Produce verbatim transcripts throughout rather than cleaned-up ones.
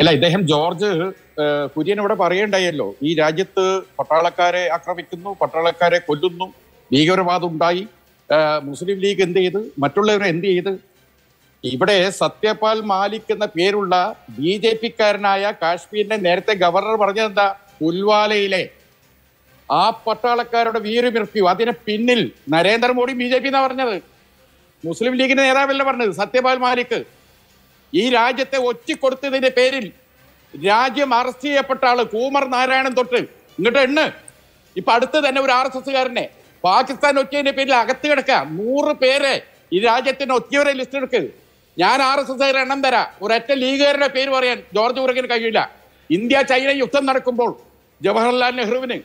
അല്ല, ഇദ്ദേഹം ജോർജ് കുര്യൻ ഇവിടെ പറയേണ്ടായല്ലോ, ഈ രാജ്യത്ത് പട്ടാളക്കാരെ ആക്രമിക്കുന്നു, പട്ടാളക്കാരെ കൊല്ലുന്നു, ഭീകരവാദം ഉണ്ടായി, മുസ്ലിം ലീഗ് എന്ത് ചെയ്ത്, മറ്റുള്ളവരെ എന്ത് ചെയ്ത്. ഇവിടെ സത്യപാൽ മാലിക് എന്ന പേരുള്ള ബി ജെ പിക്കാരനായ കാശ്മീരിന്റെ നേരത്തെ ഗവർണർ പറഞ്ഞതെന്താ, പുൽവാലയിലെ ആ പട്ടാളക്കാരുടെ വീരമൃത്യു അതിന് പിന്നിൽ നരേന്ദ്രമോദി ബി ജെ പി എന്നാ പറഞ്ഞത്, മുസ്ലിം ലീഗിന്റെ നേതാവല്ല പറഞ്ഞത് സത്യപാൽ മാലിക്. ഈ രാജ്യത്തെ ഒറ്റിക്കൊടുത്തതിന്റെ പേരിൽ രാജ്യം അറസ്റ്റ് ചെയ്യപ്പെട്ട ആള് കൂമർ നാരായണൻ തൊട്ട് ഇങ്ങോട്ട് എണ്ണ്. ഇപ്പൊ അടുത്ത് തന്നെ ഒരു ആർ എസ് എസ്സുകാരനെ പാകിസ്ഥാൻ ഒറ്റിയതിന്റെ പേരിൽ അകത്ത് കിടക്കുക. നൂറ് പേരെ ഈ രാജ്യത്തിന് ഒത്തിയവരെ ലിസ്റ്റ് എടുക്കുക. ഞാൻ ആർ എസ് എസ്സുകാരുടെ എണ്ണം തരാം, ഒരൊറ്റ ലീഗുകാരുടെ പേര് പറയാൻ ജോർജ് കുര്യന് കഴിയില്ല. ഇന്ത്യ ചൈന യുദ്ധം നടക്കുമ്പോൾ ജവഹർലാൽ നെഹ്റുവിന്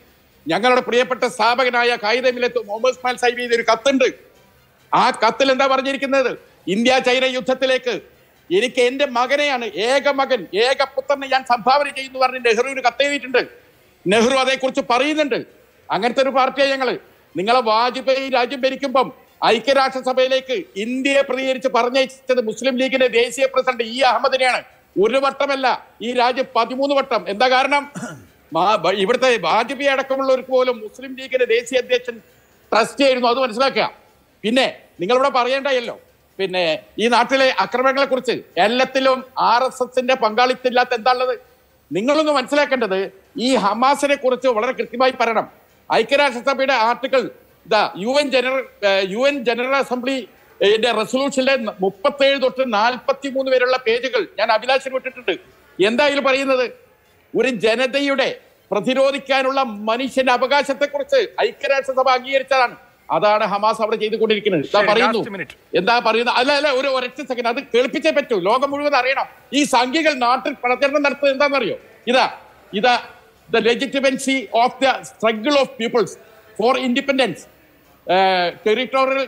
ഞങ്ങളുടെ പ്രിയപ്പെട്ട സ്ഥാപകനായ ഖായിദെ മില്ലത്ത് മുഹമ്മദ് ഇസ്മായിൽ സാഹിബ് ഒരു കത്തുണ്ട്. ആ കത്തിൽ എന്താ പറഞ്ഞിരിക്കുന്നത്, ഇന്ത്യ ചൈന യുദ്ധത്തിലേക്ക് എനിക്ക് എന്റെ മകനെയാണ്, ഏക മകൻ ഏകപുത്രനെ ഞാൻ സംഭാവന ചെയ്യുന്നു പറഞ്ഞ് നെഹ്റുവിന് കത്തെഴുതിയിട്ടുണ്ട്. നെഹ്റു അതേക്കുറിച്ച് പറയുന്നുണ്ട്. അങ്ങനത്തെ ഒരു പാർട്ടിയാണ് ഞങ്ങള്. നിങ്ങളെ വാജ്പേയി രാജ്യം ഭരിക്കുമ്പം ഐക്യരാഷ്ട്രസഭയിലേക്ക് ഇന്ത്യയെ പ്രതികരിച്ച് പറഞ്ഞയച്ചത് മുസ്ലിം ലീഗിന്റെ ദേശീയ പ്രസിഡന്റ് ഇ അഹമ്മദിനെയാണ്. ഒരു വട്ടമല്ല, ഈ രാജ്യം പതിമൂന്ന് വട്ടം. എന്താ കാരണം, ഇവിടുത്തെ വാജ്പേയി അടക്കമുള്ളവർക്ക് പോലും മുസ്ലിം ലീഗിന്റെ ദേശീയ അധ്യക്ഷൻ ട്രസ്റ്റ് ആയിരുന്നു. അത് മനസ്സിലാക്കുക. പിന്നെ നിങ്ങളിവിടെ പറയേണ്ടല്ലോ, പിന്നെ ഈ നാട്ടിലെ അക്രമങ്ങളെ കുറിച്ച് എല്ലാത്തിലും ആർ എസ് എസിന്റെ പങ്കാളിത്തമില്ലാത്ത എന്താണുള്ളത് നിങ്ങളൊന്ന് മനസ്സിലാക്കേണ്ടത്. ഈ ഹമാസിനെ കുറിച്ച് വളരെ കൃത്യമായി പറയണം. ഐക്യരാഷ്ട്രസഭയുടെ article the U N general U N general അസംബ്ലിന്റെ റെസൊല്യൂഷനിലെ മുപ്പത്തേഴ് തൊട്ട് നാൽപ്പത്തി മൂന്ന് വരെയുള്ള പേജുകൾ ഞാൻ അഭിലാഷിന് വിട്ടിട്ടുണ്ട്. എന്തായാലും പറയുന്നത്, ഒരു ജനതയുടെ പ്രതിരോധിക്കാനുള്ള മനുഷ്യന്റെ അവകാശത്തെ കുറിച്ച് ഐക്യരാഷ്ട്രസഭ അംഗീകരിച്ചതാണ്. അതാണ് ഹമാസ് അവിടെ ചെയ്തുകൊണ്ടിരിക്കുന്നത്. എന്താ പറയുന്നു, എന്താ പറയുന്നത്, അല്ല അല്ല ഒരു ഒരൊറ്റ സെക്കൻഡ്, അത് കേൾപ്പിച്ചേ പറ്റൂ, ലോകം മുഴുവൻ അറിയണം. ഈ സംഖ്യകൾ നാട്ടിൽ പ്രചരണം നടത്തുന്നത് എന്താണെന്നറിയോ, ഇതാ ഇതാ the legitimacy of the struggle of peoples for independence, territorial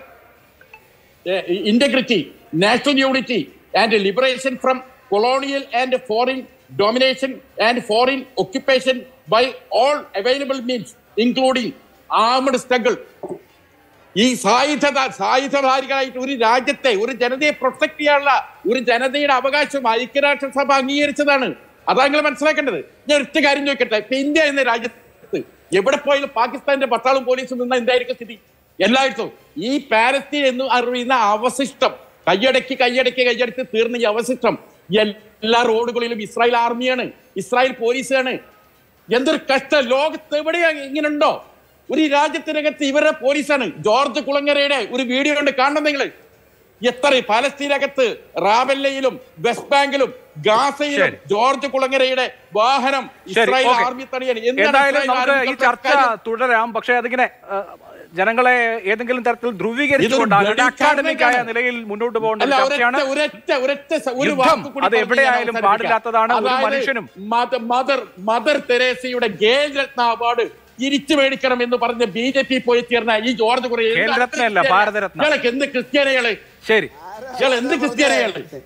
integrity, national unity and liberation from colonial and foreign domination and foreign occupation by all available means including armed struggle. ഈ സായുധ സായുധധാരികളായിട്ട് ഒരു രാജ്യത്തെ ഒരു ജനതയെ പ്രൊട്ടക്ട് ചെയ്യാനുള്ള ഒരു ജനതയുടെ അവകാശം ഐക്യരാഷ്ട്രസഭ അംഗീകരിച്ചതാണ്. അതാണ് നിങ്ങൾ മനസ്സിലാക്കേണ്ടത്. ഞാൻ ഒറ്റ കാര്യം ചോദിക്കട്ടെ, ഇപ്പൊ ഇന്ത്യ എന്ന രാജ്യത്ത് എവിടെ പോയാലും പാകിസ്ഥാന്റെ പട്ടാളും പോലീസും നിന്നാൽ എന്തായിരിക്കും സ്ഥിതി എല്ലായിടത്തും? ഈ പാലസ്തീൻ എന്ന് അറിയുന്ന അവശിഷ്ടം കൈയടക്കി കൈയടക്കി കൈയടക്കി തീർന്ന ഈ അവശിഷ്ടം എല്ലാ റോഡുകളിലും ഇസ്രായേൽ ആർമിയാണ്, ഇസ്രായേൽ പോലീസാണ്. എന്തൊരു കഷ്ട, ലോകത്ത് എവിടെയാണ് ഇങ്ങനെയുണ്ടോ? ഒരു രാജ്യത്തിനകത്ത് ഇവരുടെ പോലീസാണ്. ജോർജ് കുളങ്ങരയുടെ ഒരു വീഡിയോ കൊണ്ട് കാണണം നിങ്ങള്. എത്ര പാലസ്തീനകത്ത് റാബല്ലയിലും വെസ്റ്റ് ബാങ്കിലും ഗാസയിലും ജോർജ് കുളങ്ങരയുടെ വാഹനം ഇസ്രായേൽ ആർമി തടയാണ്. എന്തായാലും നമുക്ക് ഈ ചർച്ച തുടരാം. പക്ഷേ അതിങ്ങനെ ജനങ്ങളെ ഏതെങ്കിലും തരത്തിൽ ധ്രുവീകരിച്ചുകൊണ്ട് അക്കാദമിക്കായ നിലയിൽ മുന്നോട്ട് പോകേണ്ട ചർച്ചയാണ്. അത് എവിടെയായാലും പാടില്ലാത്തതാണ്. ഒരു മനുഷ്യനും മദർ മദർ തെരേസയുടെ ഗേൽ രത്ന അവാർഡ് തിരിച്ചു മേടിക്കണം എന്ന് പറഞ്ഞ് ബി ജെ പി പോയി തീർന്ന ഈ ജോർജ് കുര്യൻ എന്ത് ക്രിസ്ത്യാനികള്, ഇയാൾ എന്ത് ക്രിസ്ത്യാനികള്.